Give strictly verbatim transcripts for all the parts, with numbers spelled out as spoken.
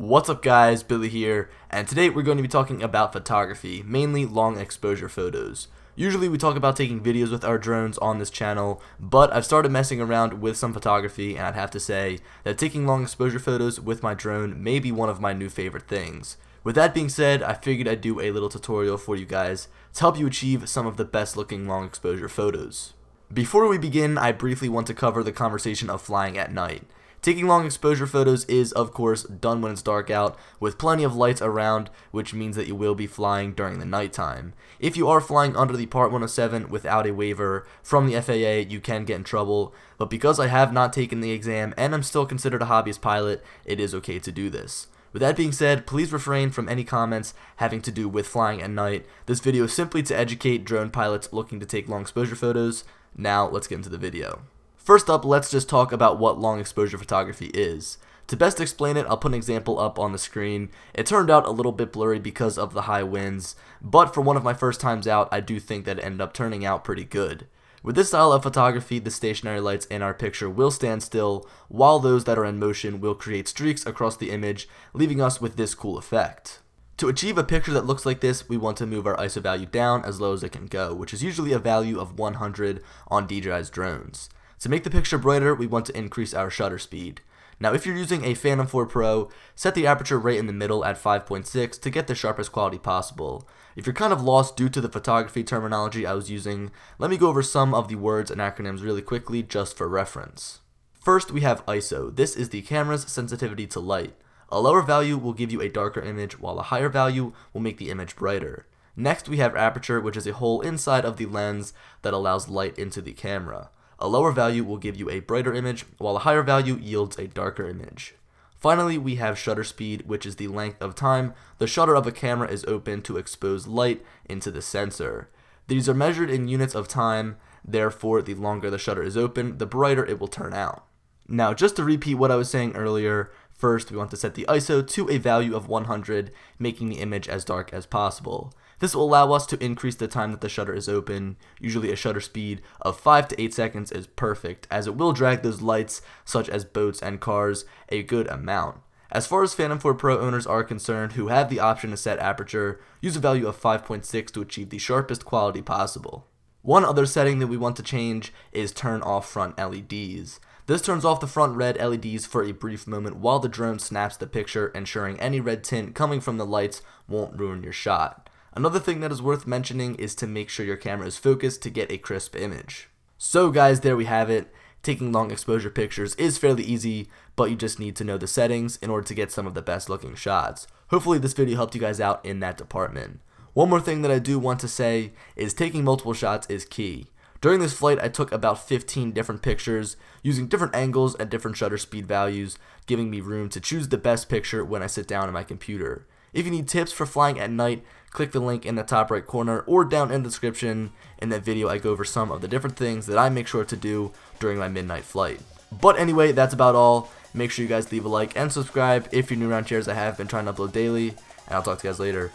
What's up guys, Billy here, and today we're going to be talking about photography, mainly long exposure photos. Usually we talk about taking videos with our drones on this channel, but I've started messing around with some photography and I'd have to say that taking long exposure photos with my drone may be one of my new favorite things. With that being said, I figured I'd do a little tutorial for you guys to help you achieve some of the best looking long exposure photos. Before we begin, I briefly want to cover the conversation of flying at night. Taking long exposure photos is, of course, done when it's dark out, with plenty of lights around, which means that you will be flying during the nighttime. If you are flying under the Part one oh seven without a waiver from the F A A, you can get in trouble, but because I have not taken the exam and I'm still considered a hobbyist pilot, it is okay to do this. With that being said, please refrain from any comments having to do with flying at night. This video is simply to educate drone pilots looking to take long exposure photos. Now, let's get into the video. First up, let's just talk about what long exposure photography is. To best explain it, I'll put an example up on the screen. It turned out a little bit blurry because of the high winds, but for one of my first times out, I do think that it ended up turning out pretty good. With this style of photography, the stationary lights in our picture will stand still, while those that are in motion will create streaks across the image, leaving us with this cool effect. To achieve a picture that looks like this, we want to move our I S O value down as low as it can go, which is usually a value of one hundred on D J I's drones. To make the picture brighter, we want to increase our shutter speed. Now, if you're using a Phantom four Pro, set the aperture right in the middle at five point six to get the sharpest quality possible. If you're kind of lost due to the photography terminology I was using, let me go over some of the words and acronyms really quickly just for reference. First, we have I S O. This is the camera's sensitivity to light. A lower value will give you a darker image, while a higher value will make the image brighter. Next, we have aperture, which is a hole inside of the lens that allows light into the camera. A lower value will give you a brighter image, while a higher value yields a darker image. Finally, we have shutter speed, which is the length of time the shutter of a camera is open to expose light into the sensor. These are measured in units of time, therefore the longer the shutter is open, the brighter it will turn out. Now, just to repeat what I was saying earlier, first, we want to set the I S O to a value of one hundred, making the image as dark as possible. This will allow us to increase the time that the shutter is open. Usually a shutter speed of five to eight seconds is perfect, as it will drag those lights, such as boats and cars, a good amount. As far as Phantom four Pro owners are concerned, who have the option to set aperture, use a value of five point six to achieve the sharpest quality possible. One other setting that we want to change is turn off front L E Ds. This turns off the front red L E Ds for a brief moment while the drone snaps the picture, ensuring any red tint coming from the lights won't ruin your shot. Another thing that is worth mentioning is to make sure your camera is focused to get a crisp image. So guys, there we have it. Taking long exposure pictures is fairly easy, but you just need to know the settings in order to get some of the best looking shots. Hopefully this video helped you guys out in that department. One more thing that I do want to say is taking multiple shots is key. During this flight, I took about fifteen different pictures, using different angles and different shutter speed values, giving me room to choose the best picture when I sit down at my computer. If you need tips for flying at night, click the link in the top right corner or down in the description. In that video, I go over some of the different things that I make sure to do during my midnight flight. But anyway, that's about all. Make sure you guys leave a like and subscribe if you're new around here, as I have been trying to upload daily, and I'll talk to you guys later.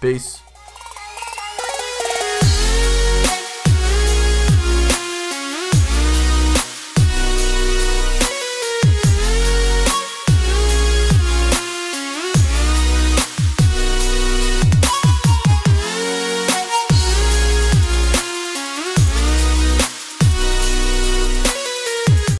Peace.